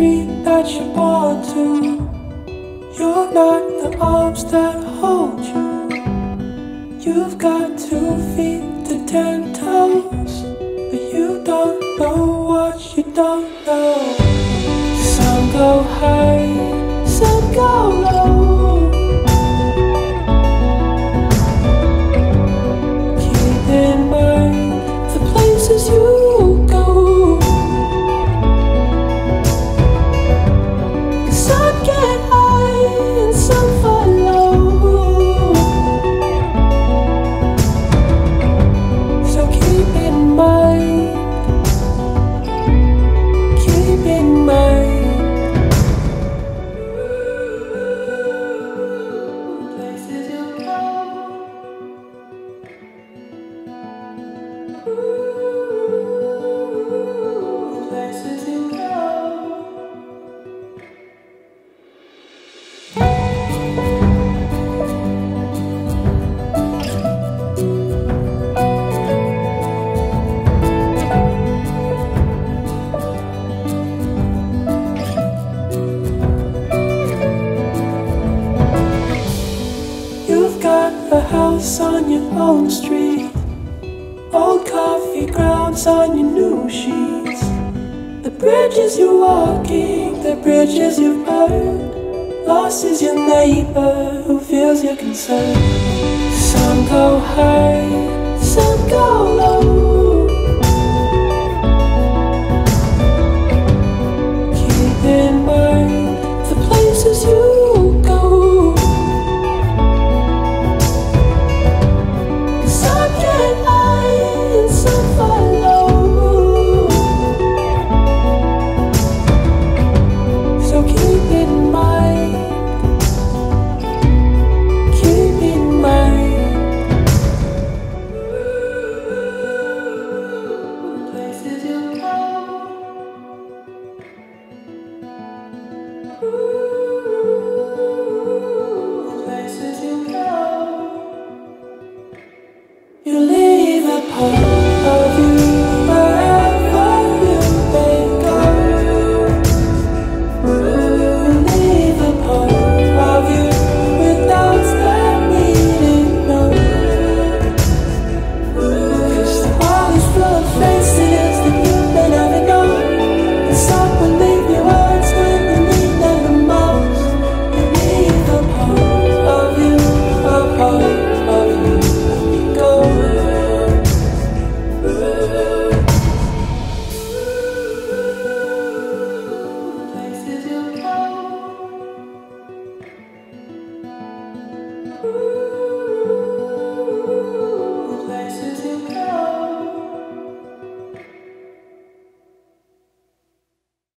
tree that you bought to. You're not the arms that hold you. You've got 2 feet to 10 toes, but you don't know what you don't know. Some go high, some go low. Keep in mind the places you go. Some get high and some fall low. So keep in mind, keep in mind, places you go. Places you go. A house on your own street, old coffee grounds on your new sheets. The bridges you're walking, the bridges you've burned. Lost is your neighbor who feels your concern. Some go high, some go low.